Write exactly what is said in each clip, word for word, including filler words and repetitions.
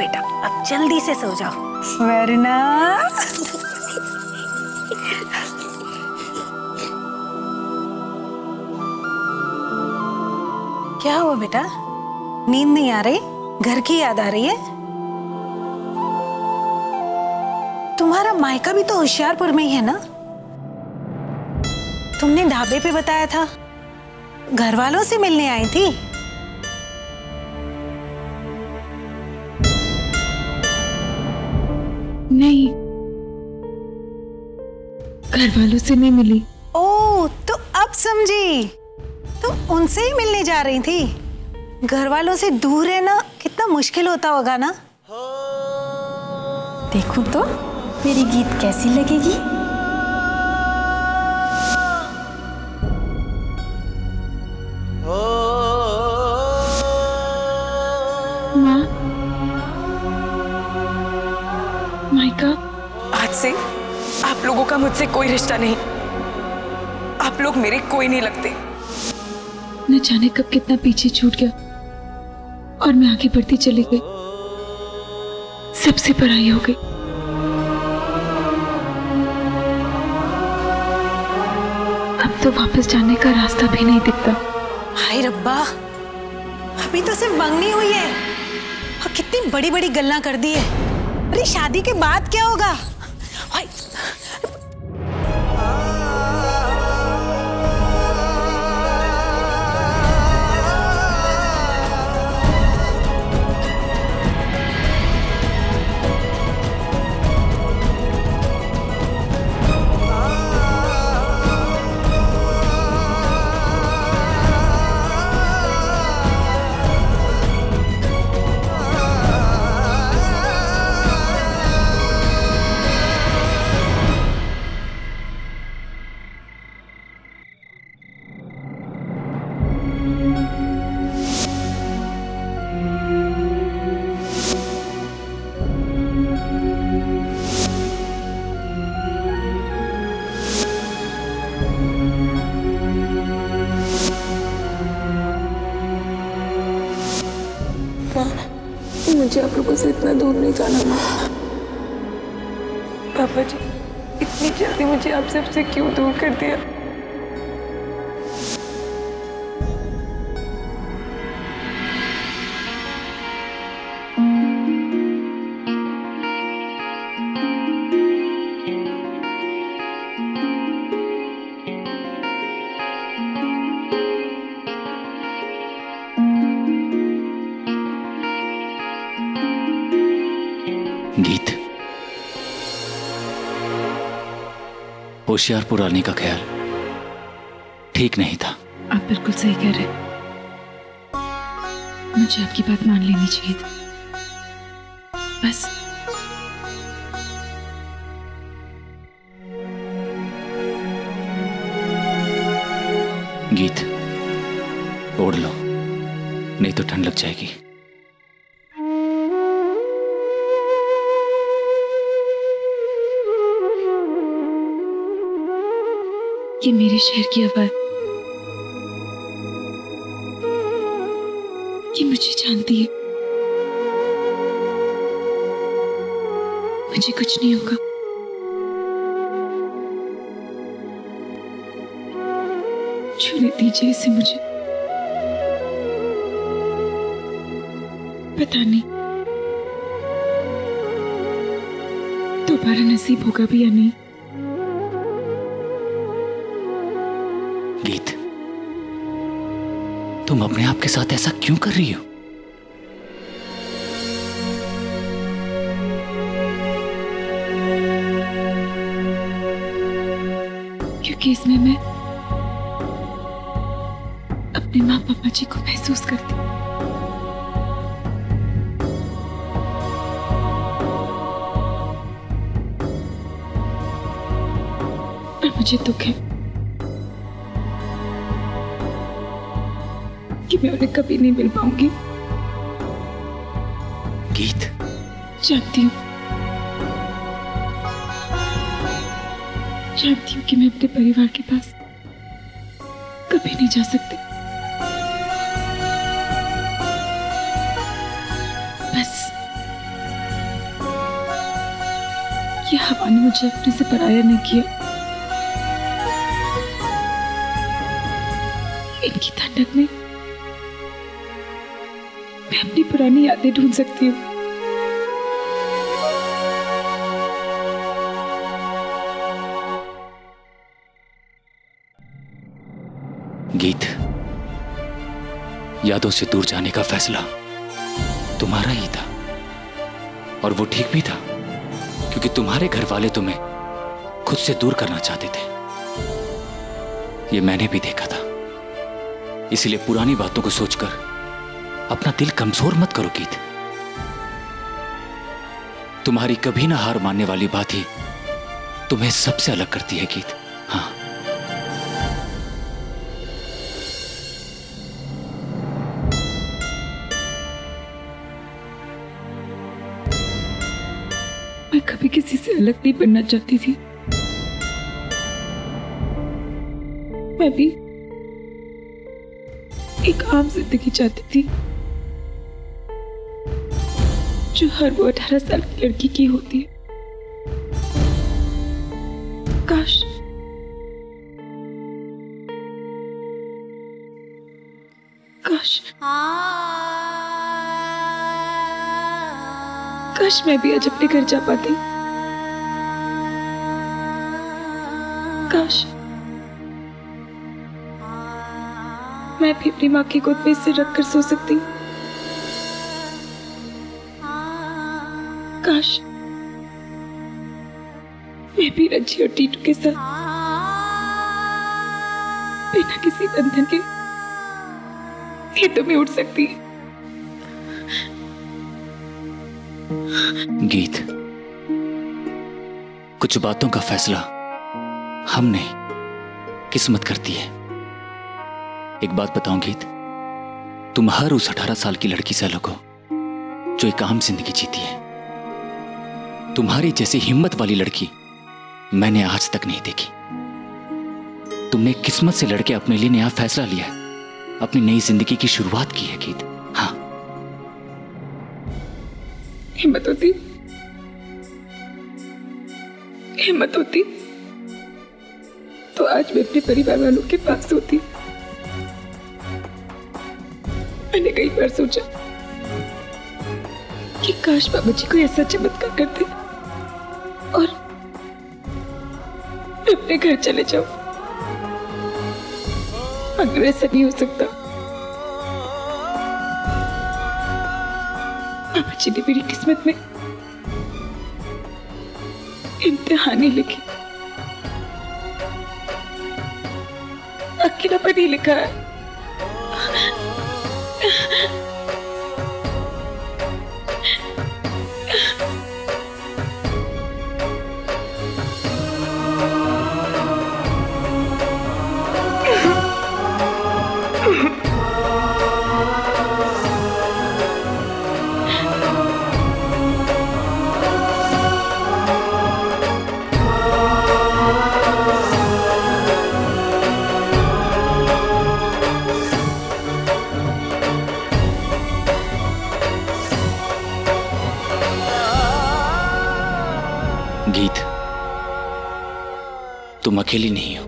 बेटा, अब जल्दी से सो जाओ वरना। क्या हुआ बेटा, नींद नहीं आ रही? घर की याद आ रही है? तुम्हारा मायका भी तो होशियारपुर में ही है ना? तुमने ढाबे पे बताया था घर वालों से मिलने आई थी। नहीं, घर वालों से नहीं मिली। ओ, तो अब समझी, तुम उनसे ही मिलने जा रही थी। घर वालों से दूर रहना कितना मुश्किल होता होगा ना। देखो तो मेरी गीत कैसी लगेगी। माँ, मायका, आज से आप लोगों का मुझसे कोई रिश्ता नहीं। आप लोग मेरे कोई नहीं लगते। न जाने कब कितना पीछे छूट गया और मैं आगे बढ़ती चली गई, सबसे पराई हो गई। अब तो वापस जाने का रास्ता भी नहीं दिखता। हाय रब्बा, अभी तो सिर्फ मंगनी हुई है और कितनी बड़ी बड़ी गल्ला कर दी है। अरे शादी के बाद क्या होगा? हाय, मुझे आप लोगों से इतना दूर नहीं जाना। पापा जी, इतनी जल्दी मुझे आप सबसे क्यों दूर कर दिया? गीत, होशियारपुर आने का ख्याल ठीक नहीं था। आप बिल्कुल सही कह रहे हैं। मुझे आपकी बात मान लेनी चाहिए थी। बस गीत ओढ़ लो, नहीं तो ठंड लग जाएगी। ये मेरे शहर की आवाज, ये मुझे जानती है। मुझे कुछ नहीं होगा। छूने दीजिए इसे मुझे। पता नहीं दोबारा नसीब होगा भी या नहीं। गीत, तुम अपने आप के साथ ऐसा क्यों कर रही हो? क्योंकि इसमें मैं अपने माँ पापा जी को महसूस करती हूँ। पर मुझे दुख है कि मैं उन्हें कभी नहीं मिल पाऊंगी। गीत, जानती हूँ जानती हूँ कि मैं अपने परिवार के पास कभी नहीं जा सकती। बस कि हवा ने मुझे अपने से पराया नहीं किया। इनकी ठंडक में मैं अपनी पुरानी यादें ढूंढ सकती हूँ। गीत, यादों से दूर जाने का फैसला तुम्हारा ही था और वो ठीक भी था, क्योंकि तुम्हारे घर वाले तुम्हें खुद से दूर करना चाहते थे। ये मैंने भी देखा था। इसलिए पुरानी बातों को सोचकर अपना दिल कमजोर मत करो गीत। तुम्हारी कभी ना हार मानने वाली बात ही तुम्हें सबसे अलग करती है गीत। हाँ, मैं कभी किसी से अलग नहीं बनना चाहती थी। मैं भी एक आम जिंदगी चाहती थी जो हर वो अठारह साल की लड़की की होती है। काश काश काश मैं भी आज अपने घर जा पाती। काश मैं भी अपनी माँ की गोद में सिर रखकर सो सकती। काश मैं भी रंजी और टीटू के साथ बिना किसी बंधन के खेतों में उड़ सकती। गीत, कुछ बातों का फैसला हम नहीं, किस्मत करती है। एक बात बताऊं गीत, तुम हर उस अठारह साल की लड़की से अलग हो जो एक आम जिंदगी जीती है। तुम्हारी जैसी हिम्मत वाली लड़की मैंने आज तक नहीं देखी। तुमने किस्मत से लड़के अपने लिए नया फैसला लिया है, अपनी नई जिंदगी की शुरुआत की है गीत। हाँ, हिम्मत होती हिम्मत होती तो आज मैं अपने परिवार वालों के पास होती। मैंने कई बार सोचा कि काश बाबा जी कोई ऐसा चमत्कार करते और मैं अपने घर चले जाऊं, मगर ऐसा नहीं हो सकता। बाबा जी ने मेरी किस्मत में इम्तिहान ही लिखी, अकेलापन ही लिखा है। तुम अकेली नहीं हो।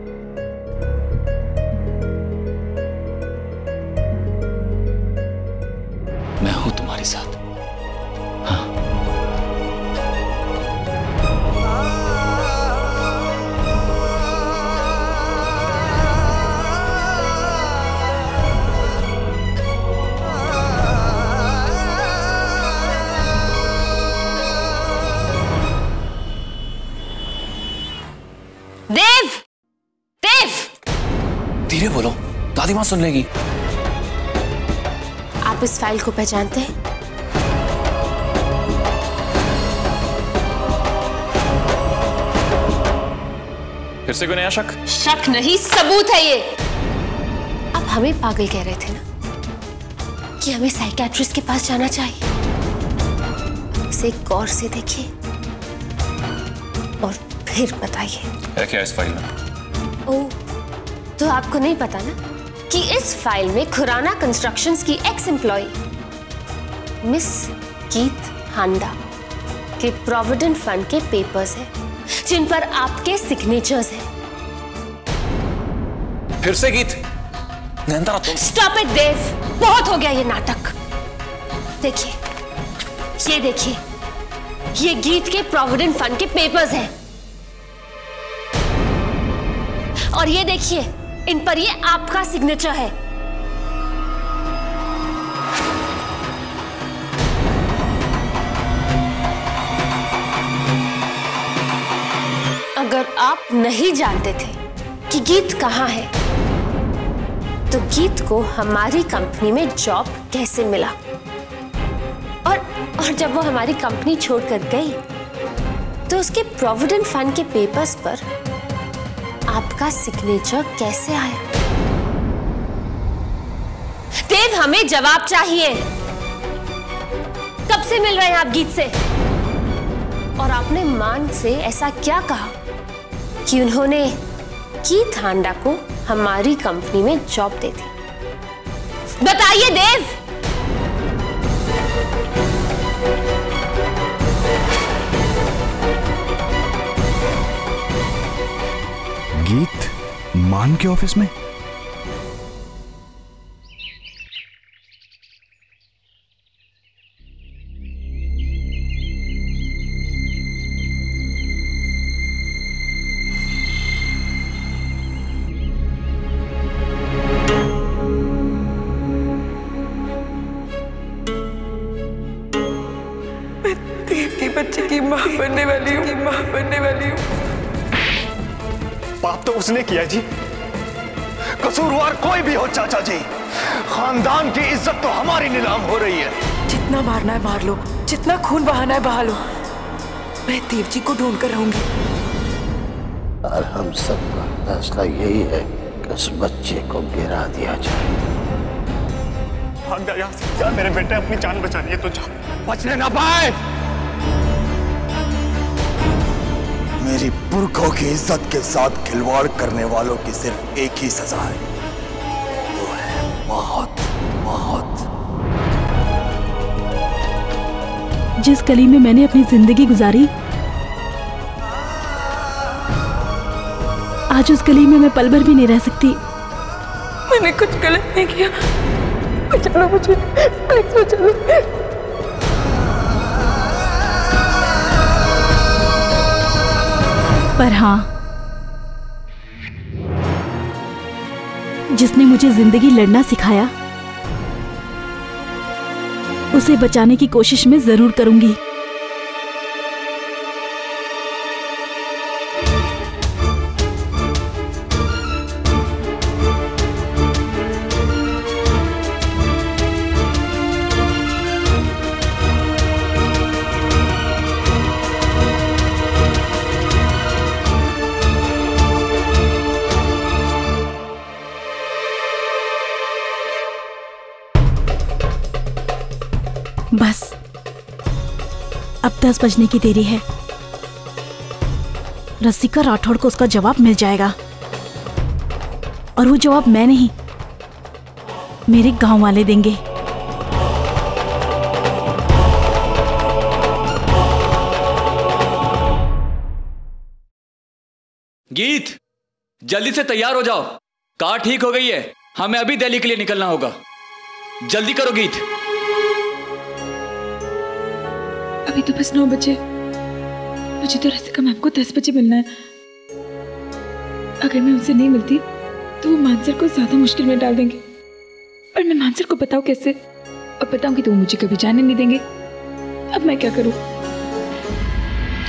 मैं हूं तुम्हारे साथ। हाँ, देव, देव, धीरे बोलो, दादी माँ सुन लेगी। आप इस फाइल को पहचानते हैं? फिर से कोई नया शक? शक नहीं, सबूत है ये। आप हमें पागल कह रहे थे ना कि हमें साइकियाट्रिस्ट के पास जाना चाहिए। इसे गौर से देखिए और फिर बताइए क्या इस फाइल में। ओ, तो आपको नहीं पता ना कि इस फाइल में खुराना कंस्ट्रक्शंस की ex employ miss Geet Handa आपके प्रोविडेंट फंड के पेपर्स हैं, जिन पर आपके सिग्नेचर्स हैं। फिर से गीत। स्टॉप इट देव, बहुत हो गया ये नाटक। देखिए, ये देखिए, ये गीत के प्रोविडेंट फंड के पेपर्स हैं। और ये देखिए, इन पर ये आपका सिग्नेचर है। अगर आप नहीं जानते थे कि गीत कहाँ है, तो गीत को हमारी कंपनी में जॉब कैसे मिला? और और जब वो हमारी कंपनी छोड़कर गई, तो उसके प्रोविडेंट फंड के पेपर्स पर आपका सिग्नेचर कैसे आया? देव, हमें जवाब चाहिए। कब से मिल रहे हैं आप गीत से? और आपने मान से ऐसा क्या कहा कि उन्होंने गीत हांडा को हमारी कंपनी में जॉब दे दी? बताइए देव। गीत मान के ऑफिस में? मैं देव के बच्चे की माँ बनने वाली हूँ, माँ बनने वाली हूँ। पाप तो उसने किया जी, कसूरवार कोई भी हो चाचा जी, खानदान की इज्जत तो हमारी नीलाम हो रही है। जितना मारना है मार लो, जितना खून बहाना है बहा लो, मैं देव जी को ढूंढ कर रहूंगी। और हम सबका फैसला यही है कि उस बच्चे को गिरा दिया जाए। भाग जा यहाँ से, जा मेरे बेटे, अपनी जान बचानी है तो जा, बचने ना पाए। मेरी पुरखों की इज्जत के साथ खिलवाड़ करने वालों की सिर्फ एक ही सजा है, वो है मौत। मौत। जिस गली में मैंने अपनी जिंदगी गुजारी, आज उस गली में मैं पल भर भी नहीं रह सकती। मैंने कुछ गलत नहीं किया, बचाना मुझे, प्लीज बचाना। पर हाँ, जिसने मुझे जिंदगी लड़ना सिखाया, उसे बचाने की कोशिश मैं जरूर करूंगी। बस, अब दस बजने की देरी है। रसिका राठौड़ को उसका जवाब मिल जाएगा, और वो जवाब मैं नहीं, मेरे गांव वाले देंगे। गीत, जल्दी से तैयार हो जाओ, कार ठीक हो गई है, हमें अभी दिल्ली के लिए निकलना होगा। जल्दी करो गीत। अभी तो बस नौ बजे, मुझे तो रसिका मैम को दस बजे मिलना है। अगर मैं उनसे नहीं मिलती तो वो मानसर को ज्यादा मुश्किल में डाल देंगे, और मैं मानसर को बताऊं कैसे? और बताऊंगी तो वो मुझे कभी जाने नहीं देंगे। अब मैं क्या करूं?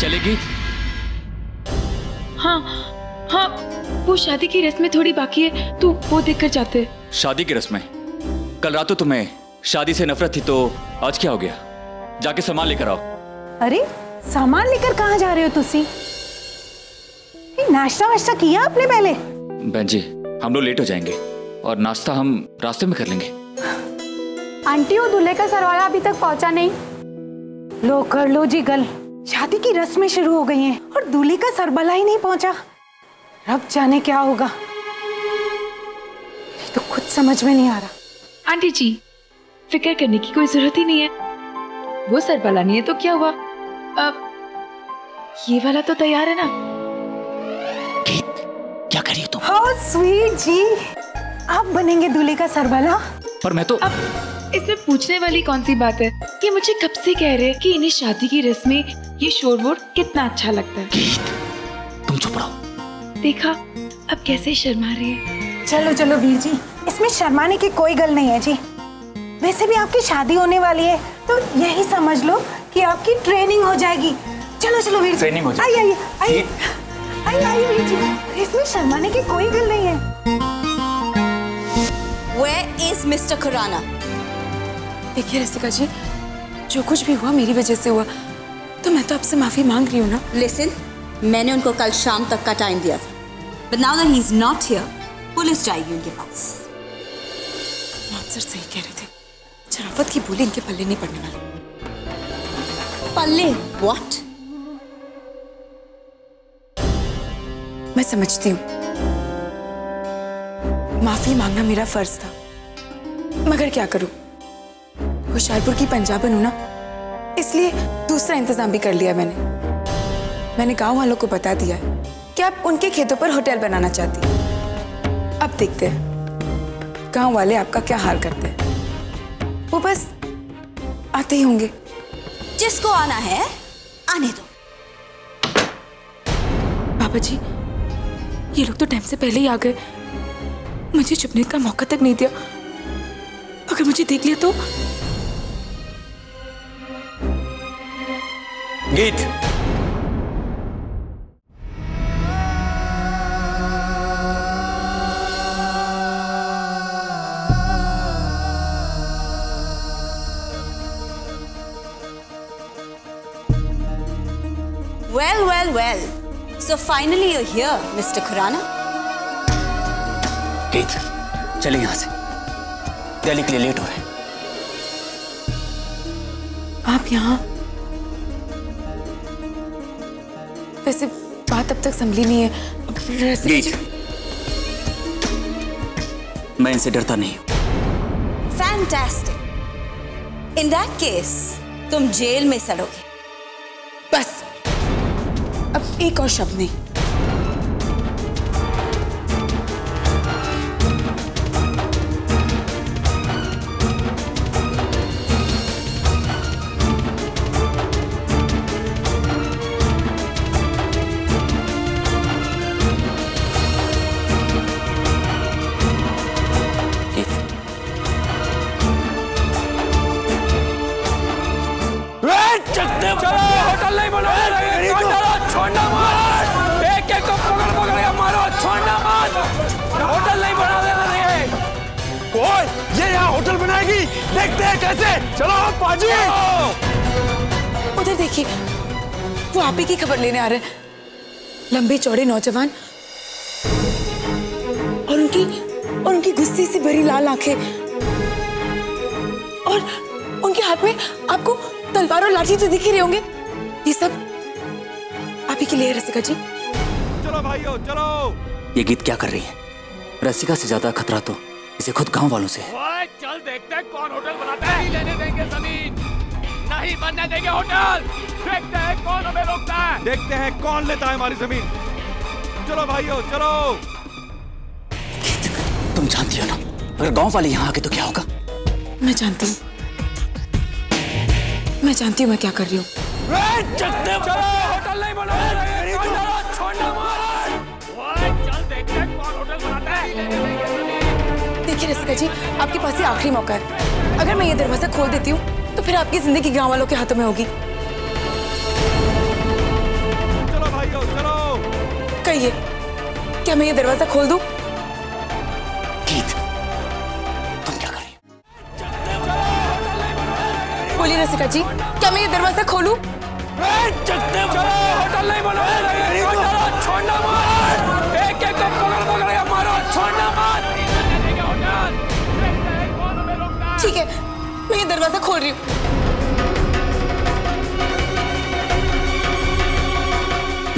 चलेगी? हाँ हाँ, वो शादी की रस्में थोड़ी बाकी है, तो वो देख कर जाते। शादी की रस्में? कल रात तो तुम्हें शादी से नफरत थी, तो आज क्या हो गया? जाके सामान लेकर आओ। अरे सामान लेकर कहाँ जा रहे हो? तुसी नाश्ता वाश्ता किया आपने पहले? बहन जी, हम लोग लेट हो जाएंगे, और नाश्ता हम रास्ते में कर लेंगे। आंटी, वो दूल्हे का सरवाला अभी तक पहुँचा नहीं। लो कर लो जी गल, शादी की रस्में शुरू हो गई हैं, और दूल्हे का सरबला ही नहीं पहुँचा। रब जाने क्या होगा, तो खुद समझ में नहीं आ रहा। आंटी जी, फिक्र करने की कोई जरूरत ही नहीं है। वो सरबला नहीं है तो क्या हुआ? अब ये वाला तो तैयार है ना? क्या करिए तुम? Oh sweet जी, आप बनेंगे दूल्हे का सरवाला। पर मैं तो अब इसमें पूछने वाली कौन सी बात है कि मुझे कब से कह रहे हैं कि इन्हें शादी की रस्में, ये शोरगुल कितना अच्छा लगता है। गीत, तुम चुप रहो। देखा अब कैसे शर्मा रही है। चलो चलो वीर जी, इसमें शर्माने की कोई गल नहीं है जी। वैसे भी आपकी शादी होने वाली है तो यही समझ लो कि आपकी ट्रेनिंग हो जाएगी। चलो चलो वीर जी, ट्रेनिंग हो जाएगी। आइए आइए आइए आइए वीर जी, इसमें शर्माने की कोई गल नहीं है। Where is mister Khurana? देखिए रसिका जी, जो कुछ भी हुआ मेरी वजह से हुआ, तो मैं तो आपसे माफी मांग रही हूँ ना। लिसन, मैंने उनको कल शाम तक का टाइम दिया था, but now that he is not here, police जाएगी उनके पास। मानसर सही कह रहे थे, शराफत की बोली इनके पल्ले नहीं पड़ने वाली। पल्ले? व्हाट? मैं समझती हूँ, माफी मांगना मेरा फर्ज था, मगर क्या करूँ, होशियारपुर की पंजाबन हूँ ना, इसलिए दूसरा इंतजाम भी कर लिया मैंने। मैंने गांव वालों को बता दिया है कि आप उनके खेतों पर होटल बनाना चाहती हैं। अब देखते हैं गांव वाले आपका क्या हाल करते हैं। वो बस आते ही होंगे। जिसको आना है आने दो। बाबा जी, ये लोग तो टाइम से पहले ही आ गए, मुझे छुपने का मौका तक नहीं दिया। अगर मुझे देख लिया तो? गीत, well well well, so finally you're here mister Khurana. Geet, चले यहां से, दिल्ली के लिए लेट हो रहा है। आप यहां? वैसे बात अब तक संभली नहीं है। गीत, मैं इनसे डरता नहीं हूं। फैंटास्टिक। इन दैट केस तुम जेल में सड़ोगे। बस, अब एक और शब्द नहीं। देखते हैं कैसे। चलो पाजी, उधर देखिए, वो आप ही की खबर लेने आ रहे हैं। लंबे चौड़े नौजवान और उनकी और उनकी गुस्से से भरी लाल आंखें, और उनके हाथ में आपको तलवार और लाठी तो दिख ही रहे होंगे। ये सब आप ही के लिए रसिका जी। चलो भाइयों चलो। ये गीत क्या कर रही है? रसिका से ज्यादा खतरा तो इसे खुद गांव वालों से है। चल देखते हैं कौन होटल बनाता है। नहीं लेने देंगे जमीन, नहीं बनने देंगे होटल। देखते हैं कौन हमें रोकता है, देखते हैं कौन लेता है हमारी जमीन। चलो भाइयों चलो। तुम जानती हो ना, अगर गांव वाले यहाँ आके तो क्या होगा। मैं जानती हूँ, मैं जानती हूँ मैं क्या कर रही हूँ। होटल नहीं बनाता। देखिए रसिका जी, आपके पास ये आखिरी मौका है। अगर मैं ये दरवाजा खोल देती हूँ तो फिर आपकी जिंदगी गांव वालों के हाथों में होगी। चलो भाइयों चलो। कहिए, क्या मैं ये दरवाजा खोल दूँ? गीत, तुम क्या कर रही हो? बोलिए रसिका जी, क्या मैं ये दरवाजा खोलूँ? ठीक है, मैं ये दरवाजा खोल रही हूँ।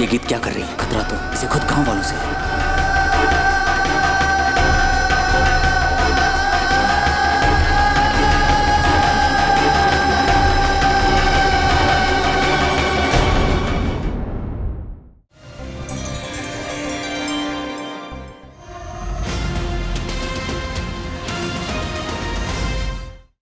ये गीत क्या कर रही है? खतरा तो इसे खुद गांव वालों से है।